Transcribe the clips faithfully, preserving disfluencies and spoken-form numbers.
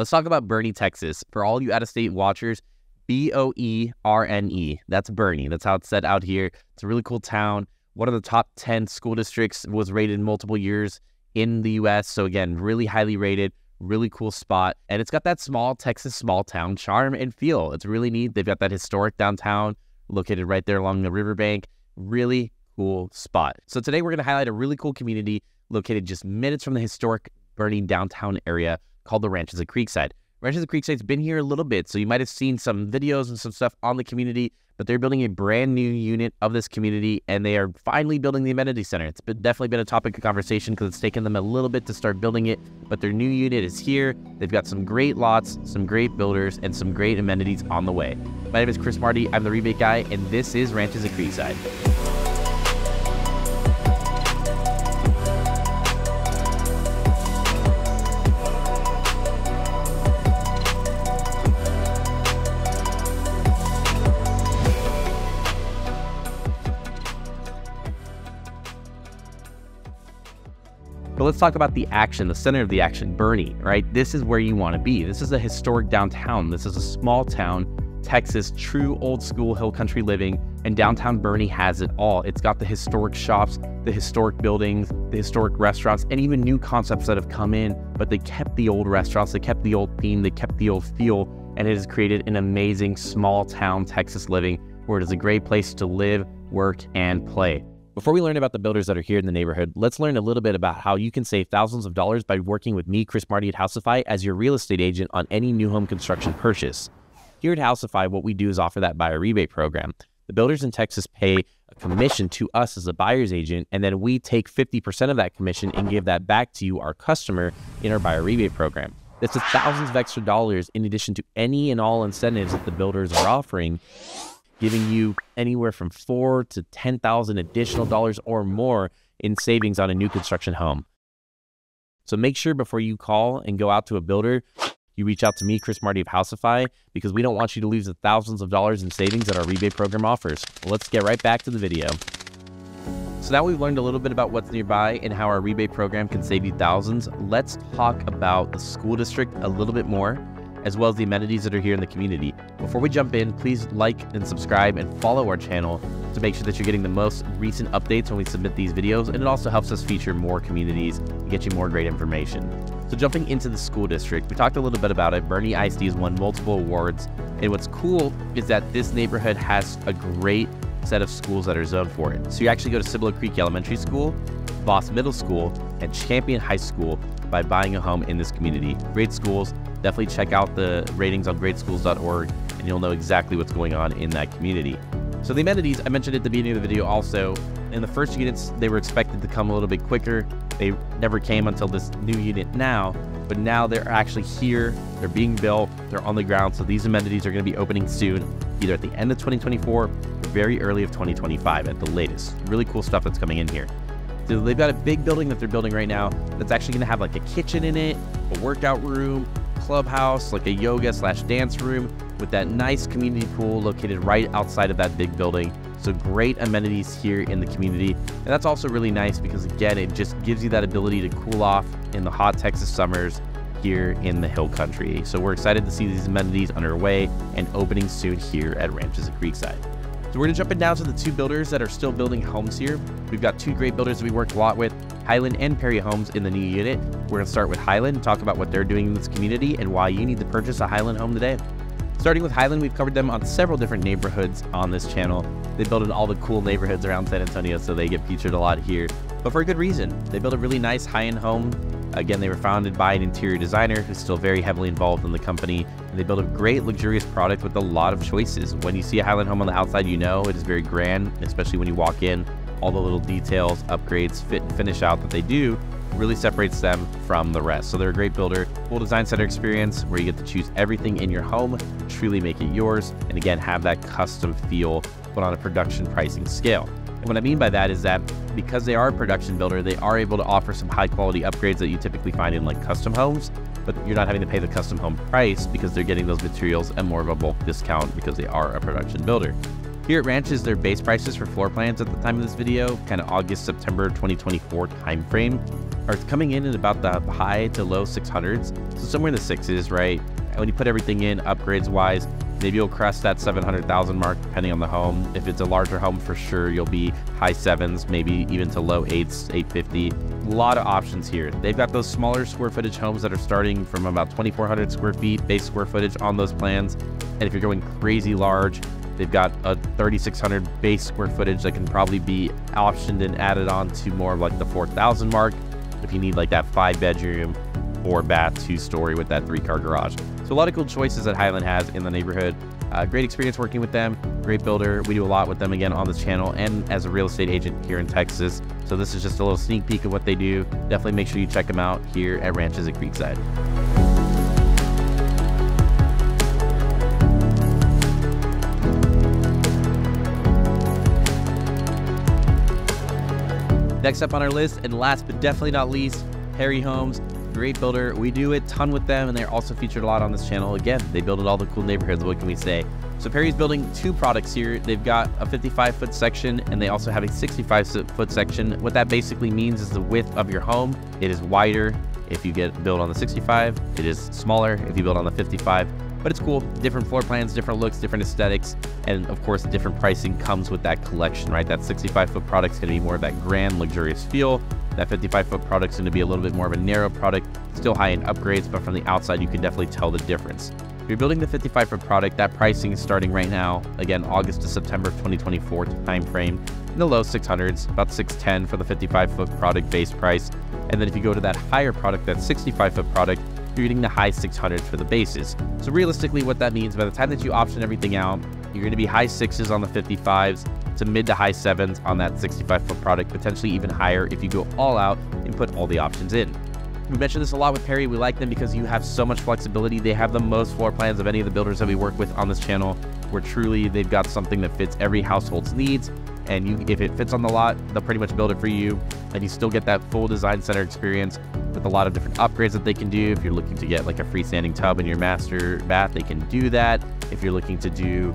Let's talk about Boerne, Texas. For all you out-of-state watchers, B O E R N E. That's Boerne. That's how it's said out here. It's a really cool town. One of the top ten school districts, was rated multiple years in the U S So again, really highly rated, really cool spot. And it's got that small Texas small town charm and feel. It's really neat. They've got that historic downtown located right there along the riverbank. Really cool spot. So today we're going to highlight a really cool community located just minutes from the historic Boerne downtown area called the Ranches at Creekside. Ranches at Creekside's been here a little bit, so you might have seen some videos and some stuff on the community, but they're building a brand new unit of this community, and they are finally building the amenity center. It's been, definitely been a topic of conversation because it's taken them a little bit to start building it, but their new unit is here. They've got some great lots, some great builders, and some great amenities on the way. My name is Chris Marti. I'm the Rebate Guy, and this is Ranches at Creekside. But let's talk about the action, the center of the action, Boerne, right? This is where you want to be. This is a historic downtown. This is a small town, Texas, true old school hill country living, and downtown Boerne has it all. It's got the historic shops, the historic buildings, the historic restaurants, and even new concepts that have come in, but they kept the old restaurants, they kept the old theme, they kept the old feel, and it has created an amazing small town Texas living where it is a great place to live, work, and play. Before we learn about the builders that are here in the neighborhood, let's learn a little bit about how you can save thousands of dollars by working with me, Chris Marti, at Housify as your real estate agent on any new home construction purchase. Here at Housify, what we do is offer that buyer rebate program. The builders in Texas pay a commission to us as a buyer's agent, and then we take fifty percent of that commission and give that back to you, our customer, in our buyer rebate program. That's thousands of extra dollars in addition to any and all incentives that the builders are offering, giving you anywhere from four to ten thousand additional dollars or more in savings on a new construction home. So make sure before you call and go out to a builder, you reach out to me, Chris Marti of Housify, because we don't want you to lose the thousands of dollars in savings that our rebate program offers. Well, let's get right back to the video. So now we've learned a little bit about what's nearby and how our rebate program can save you thousands. Let's talk about the school district a little bit more, as well as the amenities that are here in the community. Before we jump in, please like and subscribe and follow our channel to make sure that you're getting the most recent updates when we submit these videos, and it also helps us feature more communities and get you more great information. So jumping into the school district, we talked a little bit about it. Boerne I S D has won multiple awards, and what's cool is that this neighborhood has a great set of schools that are zoned for it. So you actually go to Sibolo Creek Elementary School, Voss Middle School, and Champion High School by buying a home in this community. Great schools. Definitely check out the ratings on great schools dot org, and you'll know exactly what's going on in that community. So the amenities, I mentioned at the beginning of the video also, in the first units, they were expected to come a little bit quicker. They never came until this new unit now, but now they're actually here, they're being built, they're on the ground, so these amenities are gonna be opening soon, either at the end of twenty twenty-four, or very early of twenty twenty-five at the latest. Really cool stuff that's coming in here. So they've got a big building that they're building right now that's actually gonna have like a kitchen in it, a workout room, clubhouse, like a yoga slash dance room, with that nice community pool located right outside of that big building. So great amenities here in the community. And that's also really nice because again, it just gives you that ability to cool off in the hot Texas summers here in the hill country. So we're excited to see these amenities underway and opening soon here at Ranches at Creekside. So we're gonna jump in now to the two builders that are still building homes here. We've got two great builders that we worked a lot with, Highland and Perry Homes, in the new unit. We're going to start with Highland and talk about what they're doing in this community and why you need to purchase a Highland home today. Starting with Highland, we've covered them on several different neighborhoods on this channel. They build in all the cool neighborhoods around San Antonio, so they get featured a lot here, but for a good reason. They built a really nice high-end home. Again, they were founded by an interior designer who's still very heavily involved in the company, and they built a great luxurious product with a lot of choices. When you see a Highland home on the outside, you know it is very grand, especially when you walk in. All the little details, upgrades, fit and finish out that they do really separates them from the rest. So they're a great builder, full design center experience where you get to choose everything in your home, truly make it yours, and again, have that custom feel, but on a production pricing scale. And what I mean by that is that because they are a production builder, they are able to offer some high quality upgrades that you typically find in like custom homes, but you're not having to pay the custom home price because they're getting those materials at more of a bulk discount because they are a production builder. Here at Ranches, their base prices for floor plans at the time of this video, kind of August, September twenty twenty-four timeframe, are coming in at about the high to low six hundreds, so somewhere in the sixes, right? When you put everything in upgrades wise, maybe you'll crest that seven hundred thousand mark depending on the home. If it's a larger home, for sure you'll be high sevens, maybe even to low eights, eight fifty. A lot of options here. They've got those smaller square footage homes that are starting from about twenty-four hundred square feet base square footage on those plans. And if you're going crazy large, they've got a thirty-six hundred base square footage that can probably be optioned and added on to more of like the four thousand mark if you need like that five bedroom, four bath, two story with that three car garage. So a lot of cool choices that Highland has in the neighborhood. Uh, great experience working with them, great builder. We do a lot with them again on this channel and as a real estate agent here in Texas. So this is just a little sneak peek of what they do. Definitely make sure you check them out here at Ranches at Creekside. Next up on our list, and last but definitely not least, Perry Homes. Great builder. We do a ton with them, and they're also featured a lot on this channel. Again, they build in all the cool neighborhoods. What can we say? So Perry's building two products here. They've got a fifty-five foot section, and they also have a sixty-five foot section. What that basically means is the width of your home. It is wider if you get built on the sixty-five. It is smaller if you build on the fifty-five. But it's cool. Different floor plans, different looks, different aesthetics, and of course, different pricing comes with that collection, right? That sixty-five foot product's gonna be more of that grand, luxurious feel. That fifty-five foot product's gonna be a little bit more of a narrow product, still high-end upgrades, but from the outside, you can definitely tell the difference. If you're building the fifty-five foot product, that pricing is starting right now, again, August to September of twenty twenty-four timeframe, in the low six hundreds, about six ten for the fifty-five foot product base price. And then if you go to that higher product, that sixty-five foot product, you're getting the high six hundreds for the bases. So realistically, what that means, by the time that you option everything out, you're gonna be high sixes on the fifty-fives to mid to high sevens on that sixty-five foot product, potentially even higher if you go all out and put all the options in. We mentioned this a lot with Perry. We like them because you have so much flexibility. They have the most floor plans of any of the builders that we work with on this channel, where truly they've got something that fits every household's needs. And you, if it fits on the lot, they'll pretty much build it for you. And you still get that full design center experience with a lot of different upgrades that they can do. If you're looking to get like a freestanding tub in your master bath, they can do that. If you're looking to do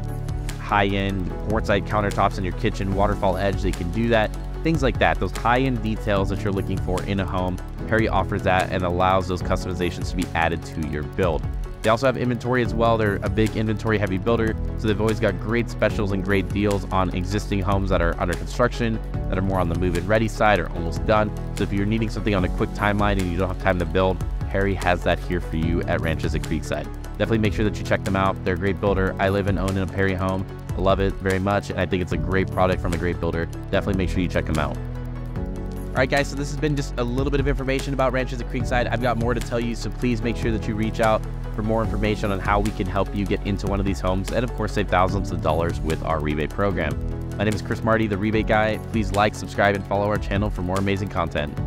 high-end quartzite countertops in your kitchen, waterfall edge, they can do that. Things like that, those high-end details that you're looking for in a home, Perry offers that and allows those customizations to be added to your build. They also have inventory as well. They're a big inventory heavy builder, so they've always got great specials and great deals on existing homes that are under construction, that are more on the move and ready side or almost done. So if you're needing something on a quick timeline and you don't have time to build, Perry has that here for you at Ranches at Creekside. Definitely make sure that you check them out. They're a great builder. I live and own in a Perry home. I love it very much, and I think it's a great product from a great builder. Definitely make sure you check them out. All right, guys, so this has been just a little bit of information about Ranches at Creekside. I've got more to tell you, so please make sure that you reach out for more information on how we can help you get into one of these homes and, of course, save thousands of dollars with our rebate program. My name is Chris Marti, The Rebate Guy. Please like, subscribe, and follow our channel for more amazing content.